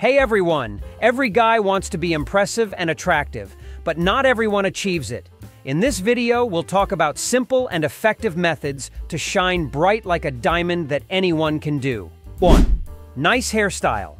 Hey everyone! Every guy wants to be impressive and attractive, but not everyone achieves it. In this video, we'll talk about simple and effective methods to shine bright like a diamond that anyone can do. 1. Nice hairstyle.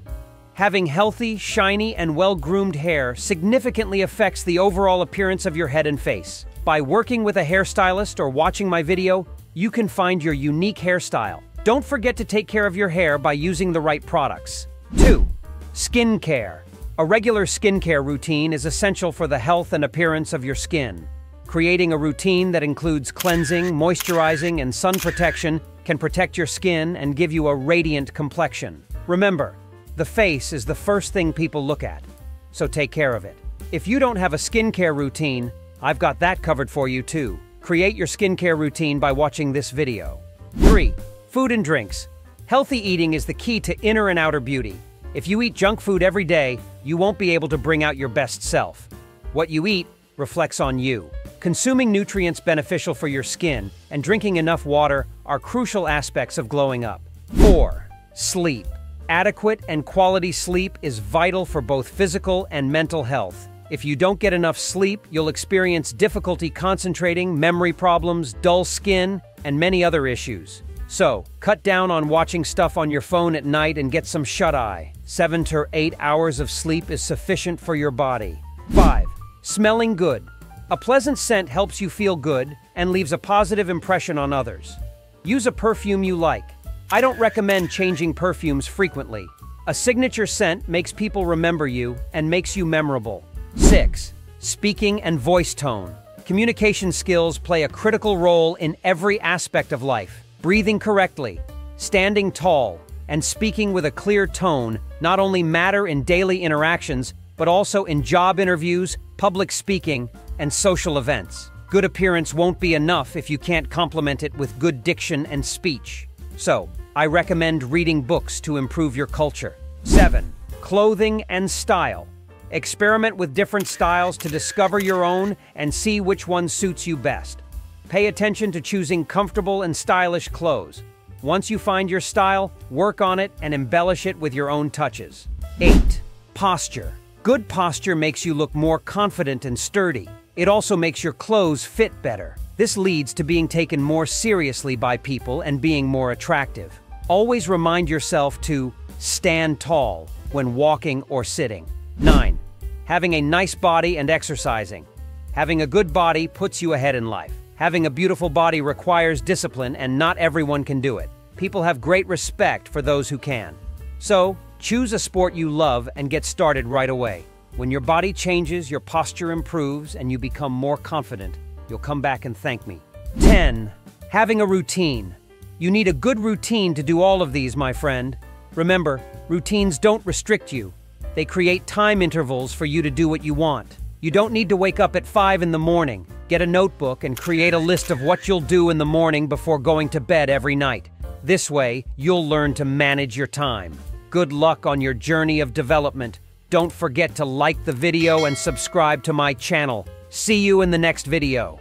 Having healthy, shiny, and well-groomed hair significantly affects the overall appearance of your head and face. By working with a hairstylist or watching my video, you can find your unique hairstyle. Don't forget to take care of your hair by using the right products. 2. Skincare. A regular skincare routine is essential for the health and appearance of your skin. Creating a routine that includes cleansing, moisturizing, and sun protection can protect your skin and give you a radiant complexion. Remember, the face is the first thing people look at, so take care of it. If you don't have a skincare routine, I've got that covered for you too. Create your skincare routine by watching this video. 3. Food and drinks. Healthy eating is the key to inner and outer beauty. If you eat junk food every day, you won't be able to bring out your best self. What you eat reflects on you. Consuming nutrients beneficial for your skin and drinking enough water are crucial aspects of glowing up. 4. Sleep. Adequate and quality sleep is vital for both physical and mental health. If you don't get enough sleep, you'll experience difficulty concentrating, memory problems, dull skin, and many other issues. So, cut down on watching stuff on your phone at night and get some shut-eye. 7 to 8 hours of sleep is sufficient for your body. 5. Smelling good. A pleasant scent helps you feel good and leaves a positive impression on others. Use a perfume you like. I don't recommend changing perfumes frequently. A signature scent makes people remember you and makes you memorable. 6. Speaking and voice tone. Communication skills play a critical role in every aspect of life. Breathing correctly, standing tall, and speaking with a clear tone not only matter in daily interactions, but also in job interviews, public speaking, and social events. Good appearance won't be enough if you can't complement it with good diction and speech. So, I recommend reading books to improve your culture. 7. Clothing and style. Experiment with different styles to discover your own and see which one suits you best. Pay attention to choosing comfortable and stylish clothes. Once you find your style, work on it and embellish it with your own touches. 8. Posture. Good posture makes you look more confident and sturdy. It also makes your clothes fit better. This leads to being taken more seriously by people and being more attractive. Always remind yourself to stand tall when walking or sitting. 9. Having a nice body and exercising. Having a good body puts you ahead in life. Having a beautiful body requires discipline, and not everyone can do it. People have great respect for those who can. So, choose a sport you love and get started right away. When your body changes, your posture improves, and you become more confident. You'll come back and thank me. 10. Having a routine. You need a good routine to do all of these, my friend. Remember, routines don't restrict you. They create time intervals for you to do what you want. You don't need to wake up at 5 in the morning. Get a notebook and create a list of what you'll do in the morning before going to bed every night. This way, you'll learn to manage your time. Good luck on your journey of development. Don't forget to like the video and subscribe to my channel. See you in the next video.